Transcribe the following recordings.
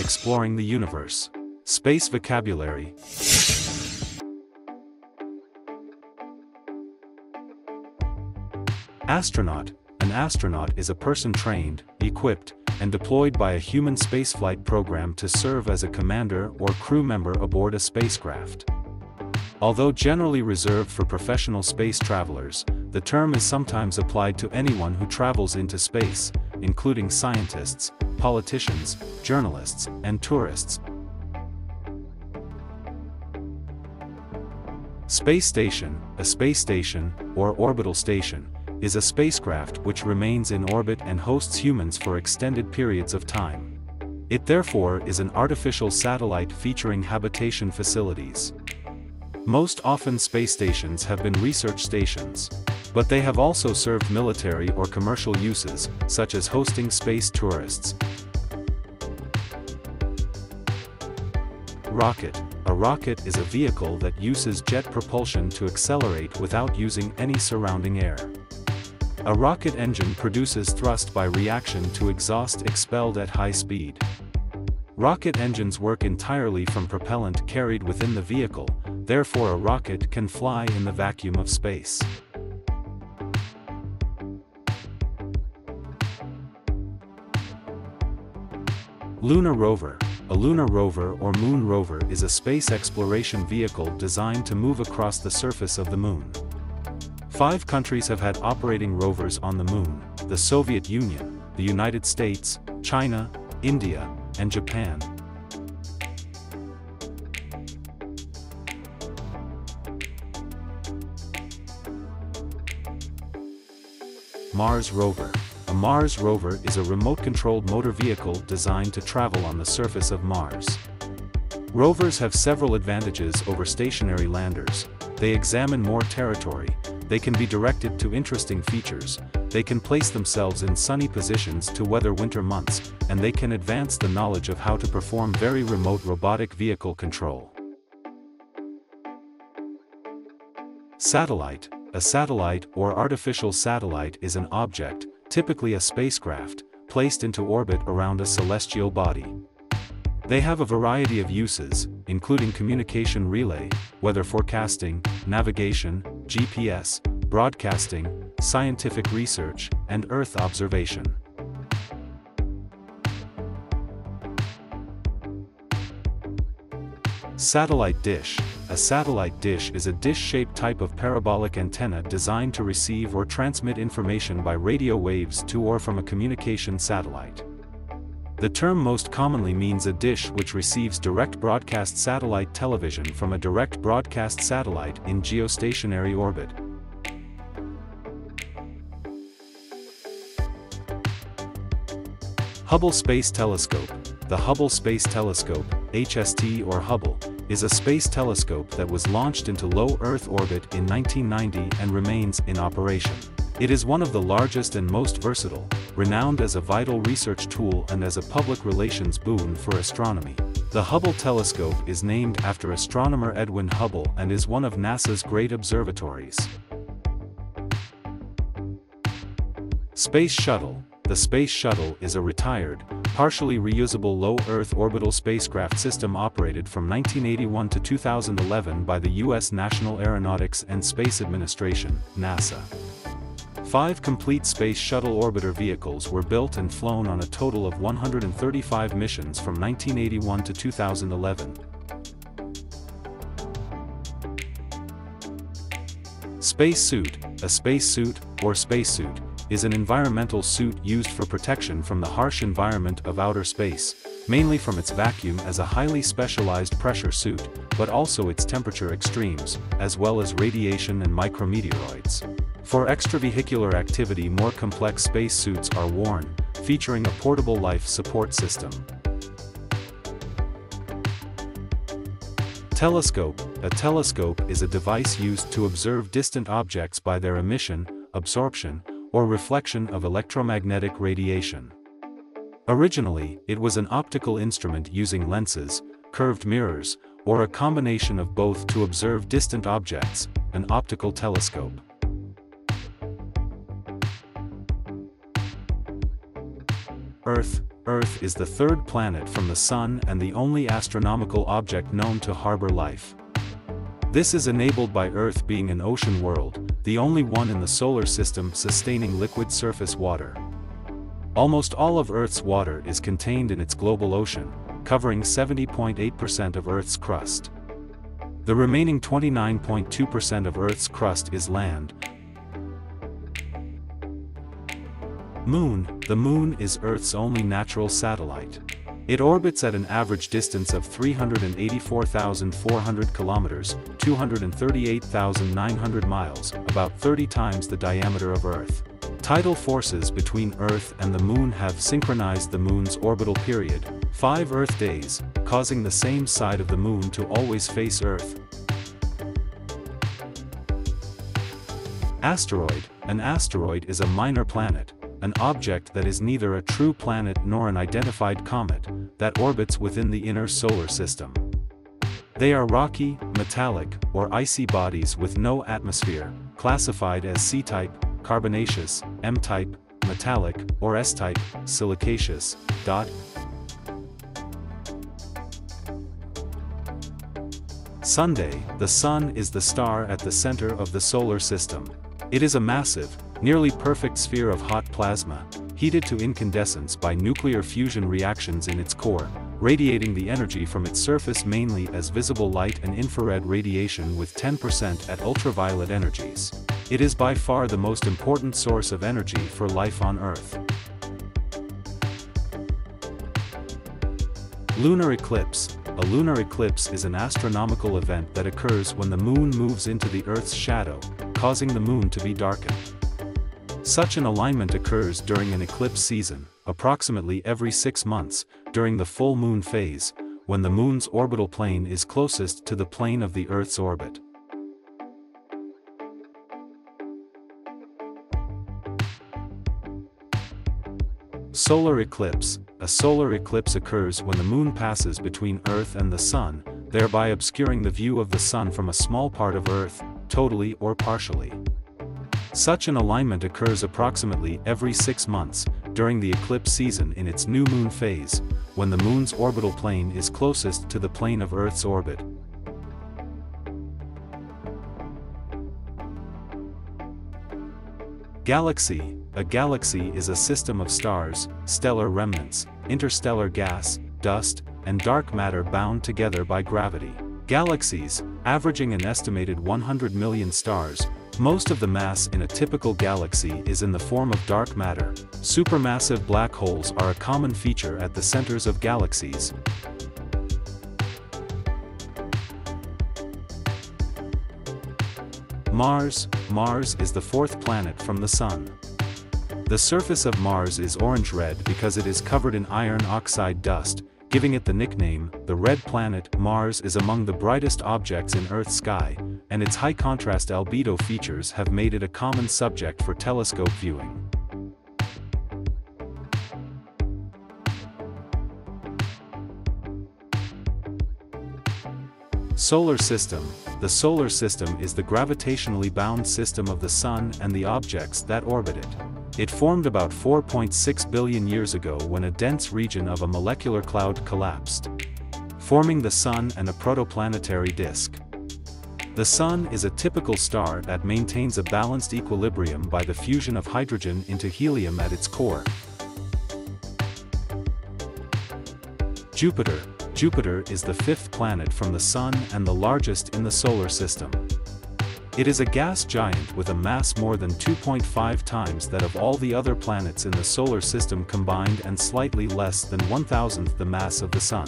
Exploring the Universe. Space Vocabulary. Astronaut. An astronaut is a person trained, equipped, and deployed by a human spaceflight program to serve as a commander or crew member aboard a spacecraft. Although generally reserved for professional space travelers, the term is sometimes applied to anyone who travels into space, including scientists, politicians, journalists, and tourists. Space station. A space station, or orbital station, is a spacecraft which remains in orbit and hosts humans for extended periods of time. It therefore is an artificial satellite featuring habitation facilities. Most often space stations have been research stations, but they have also served military or commercial uses, such as hosting space tourists. Rocket. A rocket is a vehicle that uses jet propulsion to accelerate without using any surrounding air. A rocket engine produces thrust by reaction to exhaust expelled at high speed. Rocket engines work entirely from propellant carried within the vehicle, therefore a rocket can fly in the vacuum of space. Lunar rover. A lunar rover or moon rover is a space exploration vehicle designed to move across the surface of the moon. 5 countries have had operating rovers on the moon: the Soviet Union, the United States, China, India, and Japan. Mars rover. A Mars rover is a remote-controlled motor vehicle designed to travel on the surface of Mars. Rovers have several advantages over stationary landers. They examine more territory, they can be directed to interesting features, they can place themselves in sunny positions to weather winter months, and they can advance the knowledge of how to perform very remote robotic vehicle control. Satellite. A satellite or artificial satellite is an object, typically a spacecraft, placed into orbit around a celestial body. They have a variety of uses, including communication relay, weather forecasting, navigation, GPS, broadcasting, scientific research, and Earth observation. Satellite dish. A satellite dish is a dish-shaped type of parabolic antenna designed to receive or transmit information by radio waves to or from a communication satellite. The term most commonly means a dish which receives direct broadcast satellite television from a direct broadcast satellite in geostationary orbit. Hubble Space Telescope. The Hubble Space Telescope, HST or Hubble, is a space telescope that was launched into low Earth orbit in 1990 and remains in operation. It is one of the largest and most versatile, renowned as a vital research tool and as a public relations boon for astronomy. The Hubble telescope is named after astronomer Edwin Hubble and is one of NASA's great observatories. Space Shuttle. The Space Shuttle is a retired, partially reusable low-Earth orbital spacecraft system operated from 1981 to 2011 by the U.S. National Aeronautics and Space Administration, NASA. 5 complete Space Shuttle orbiter vehicles were built and flown on a total of 135 missions from 1981 to 2011. Space suit. A space suit, or spacesuit, is an environmental suit used for protection from the harsh environment of outer space, mainly from its vacuum as a highly specialized pressure suit, but also its temperature extremes, as well as radiation and micrometeoroids. For extravehicular activity, more complex space suits are worn, featuring a portable life support system. Telescope. A telescope is a device used to observe distant objects by their emission, absorption, or reflection of electromagnetic radiation. Originally, it was an optical instrument using lenses, curved mirrors, or a combination of both to observe distant objects, an optical telescope. Earth. Earth is the third planet from the Sun and the only astronomical object known to harbor life. This is enabled by Earth being an ocean world, the only one in the solar system sustaining liquid surface water. Almost all of Earth's water is contained in its global ocean, covering 70.8% of Earth's crust. The remaining 29.2% of Earth's crust is land. Moon. The Moon is Earth's only natural satellite. It orbits at an average distance of 384,400 kilometers, 238,900 miles, about 30 times the diameter of Earth. Tidal forces between Earth and the Moon have synchronized the Moon's orbital period, 5 Earth days, causing the same side of the Moon to always face Earth. Asteroid. An asteroid is a minor planet, an object that is neither a true planet nor an identified comet, that orbits within the inner solar system. They are rocky, metallic, or icy bodies with no atmosphere, classified as C-type, carbonaceous, M-type, metallic, or S-type, silicaceous. Sunday. The Sun is the star at the center of the solar system. It is a massive, nearly perfect sphere of hot plasma, heated to incandescence by nuclear fusion reactions in its core, radiating the energy from its surface mainly as visible light and infrared radiation with 10% at ultraviolet energies. It is by far the most important source of energy for life on Earth. Lunar eclipse. A lunar eclipse is an astronomical event that occurs when the Moon moves into the Earth's shadow, causing the Moon to be darkened. Such an alignment occurs during an eclipse season, approximately every 6 months, during the full moon phase, when the Moon's orbital plane is closest to the plane of the Earth's orbit. Solar eclipse. A solar eclipse occurs when the Moon passes between Earth and the Sun, thereby obscuring the view of the Sun from a small part of Earth, totally or partially. Such an alignment occurs approximately every 6 months, during the eclipse season in its new moon phase, when the Moon's orbital plane is closest to the plane of Earth's orbit. Galaxy. A galaxy is a system of stars, stellar remnants, interstellar gas, dust, and dark matter bound together by gravity. Galaxies, averaging an estimated 100 million stars, most of the mass in a typical galaxy is in the form of dark matter. Supermassive black holes are a common feature at the centers of galaxies. Mars. Mars is the fourth planet from the Sun. The surface of Mars is orange-red because it is covered in iron oxide dust, giving it the nickname, the Red Planet. Mars is among the brightest objects in Earth's sky, and its high-contrast albedo features have made it a common subject for telescope viewing. Solar system. The solar system is the gravitationally bound system of the Sun and the objects that orbit it. It formed about 4.6 billion years ago when a dense region of a molecular cloud collapsed, forming the Sun and a protoplanetary disk. The Sun is a typical star that maintains a balanced equilibrium by the fusion of hydrogen into helium at its core. Jupiter. Jupiter is the fifth planet from the Sun and the largest in the solar system. It is a gas giant with a mass more than 2.5 times that of all the other planets in the solar system combined and slightly less than 1,000th the mass of the Sun.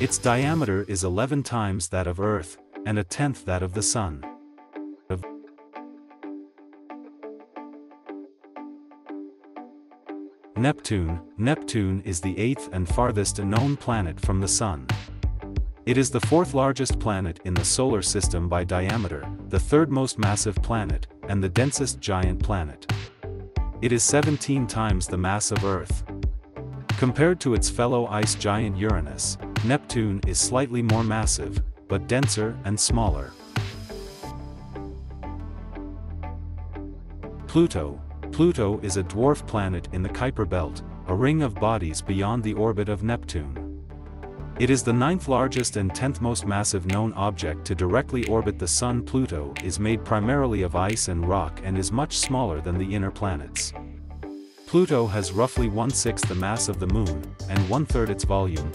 Its diameter is 11 times that of Earth, and a tenth that of the Sun. Neptune. Neptune is the eighth and farthest known planet from the Sun. It is the fourth largest planet in the solar system by diameter, the third most massive planet, and the densest giant planet. It is 17 times the mass of Earth. Compared to its fellow ice giant Uranus, Neptune is slightly more massive, but denser and smaller. Pluto. Pluto is a dwarf planet in the Kuiper Belt, a ring of bodies beyond the orbit of Neptune. It is the ninth largest and 10th most massive known object to directly orbit the Sun. Pluto is made primarily of ice and rock and is much smaller than the inner planets. Pluto has roughly 1/6 the mass of the Moon, and 1/3 its volume.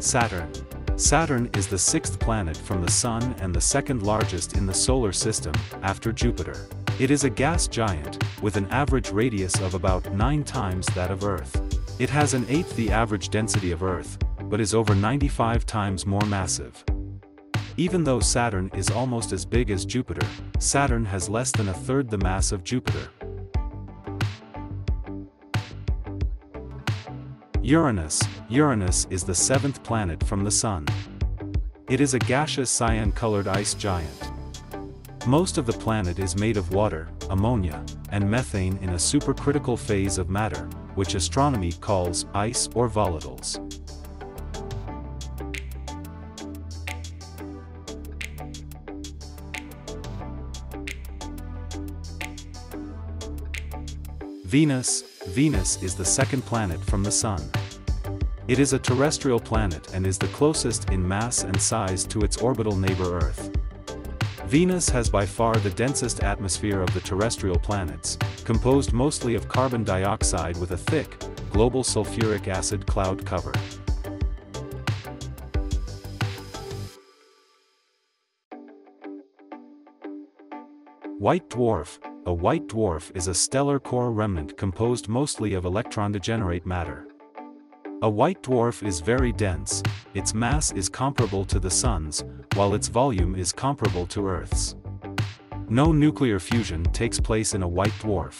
Saturn. Saturn is the sixth planet from the Sun and the second largest in the Solar System, after Jupiter. It is a gas giant, with an average radius of about 9 times that of Earth. It has 1/8 the average density of Earth, but is over 95 times more massive. Even though Saturn is almost as big as Jupiter, Saturn has less than 1/3 the mass of Jupiter. Uranus. Uranus is the seventh planet from the Sun. It is a gaseous cyan-colored ice giant. Most of the planet is made of water, ammonia, and methane in a supercritical phase of matter, which astronomy calls ice or volatiles. Venus. Venus is the second planet from the Sun. It is a terrestrial planet and is the closest in mass and size to its orbital neighbor Earth. Venus has by far the densest atmosphere of the terrestrial planets, composed mostly of carbon dioxide with a thick, global sulfuric acid cloud cover. White dwarf. A white dwarf is a stellar core remnant composed mostly of electron-degenerate matter. A white dwarf is very dense, its mass is comparable to the Sun's, while its volume is comparable to Earth's. No nuclear fusion takes place in a white dwarf.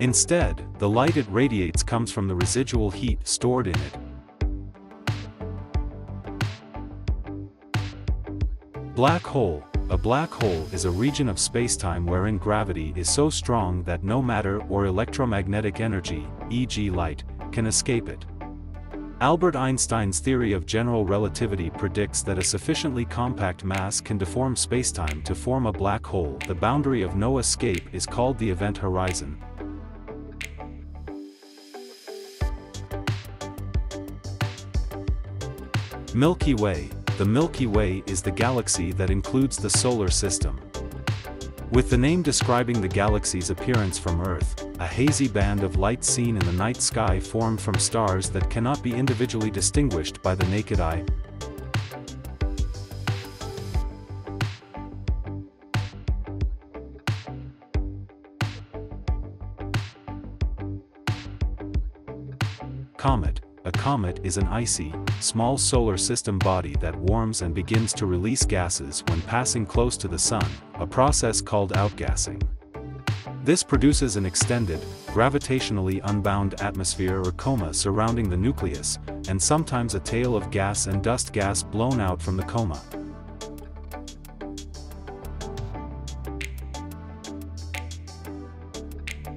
Instead, the light it radiates comes from the residual heat stored in it. Black hole. A black hole is a region of spacetime wherein gravity is so strong that no matter or electromagnetic energy, e.g. light, can escape it. Albert Einstein's theory of general relativity predicts that a sufficiently compact mass can deform spacetime to form a black hole. The boundary of no escape is called the event horizon. Milky Way. The Milky Way is the galaxy that includes the Solar System. With the name describing the galaxy's appearance from Earth, a hazy band of light seen in the night sky formed from stars that cannot be individually distinguished by the naked eye. Comet. A comet is an icy, small solar system body that warms and begins to release gases when passing close to the Sun, a process called outgassing. This produces an extended, gravitationally unbound atmosphere or coma surrounding the nucleus, and sometimes a tail of gas and dust gas blown out from the coma.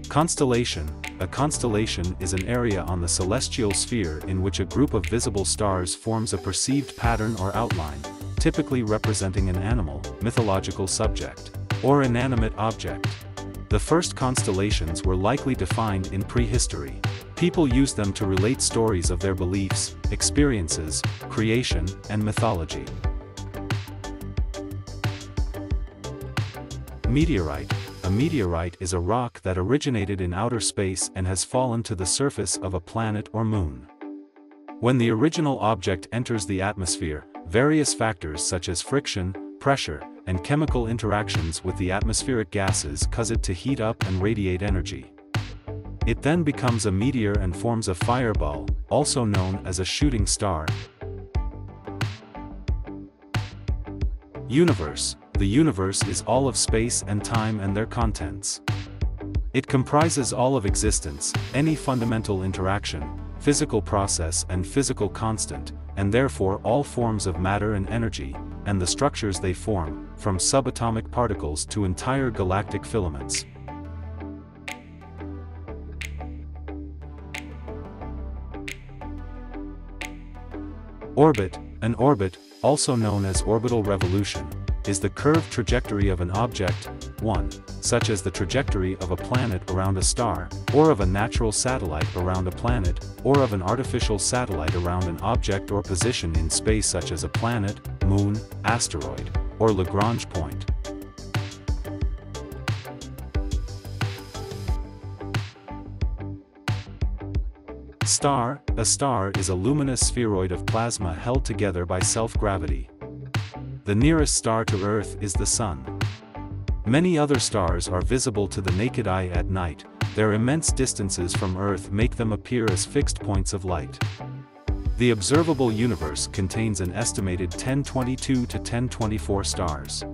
Constellation. A constellation is an area on the celestial sphere in which a group of visible stars forms a perceived pattern or outline, typically representing an animal, mythological subject, or inanimate object. The first constellations were likely defined in prehistory. People used them to relate stories of their beliefs, experiences, creation, and mythology. Meteorite. A meteorite is a rock that originated in outer space and has fallen to the surface of a planet or moon. When the original object enters the atmosphere, various factors such as friction, pressure, and chemical interactions with the atmospheric gases cause it to heat up and radiate energy. It then becomes a meteor and forms a fireball, also known as a shooting star. Universe. The universe is all of space and time and their contents. It comprises all of existence, any fundamental interaction, physical process and physical constant, and therefore all forms of matter and energy, and the structures they form, from subatomic particles to entire galactic filaments. Orbit. An orbit, also known as orbital revolution, is the curved trajectory of an object, one, such as the trajectory of a planet around a star, or of a natural satellite around a planet, or of an artificial satellite around an object or position in space such as a planet, moon, asteroid, or Lagrange point. Star. A star is a luminous spheroid of plasma held together by self-gravity. The nearest star to Earth is the Sun. Many other stars are visible to the naked eye at night. Their immense distances from Earth make them appear as fixed points of light. The observable universe contains an estimated 1022 to 1024 stars.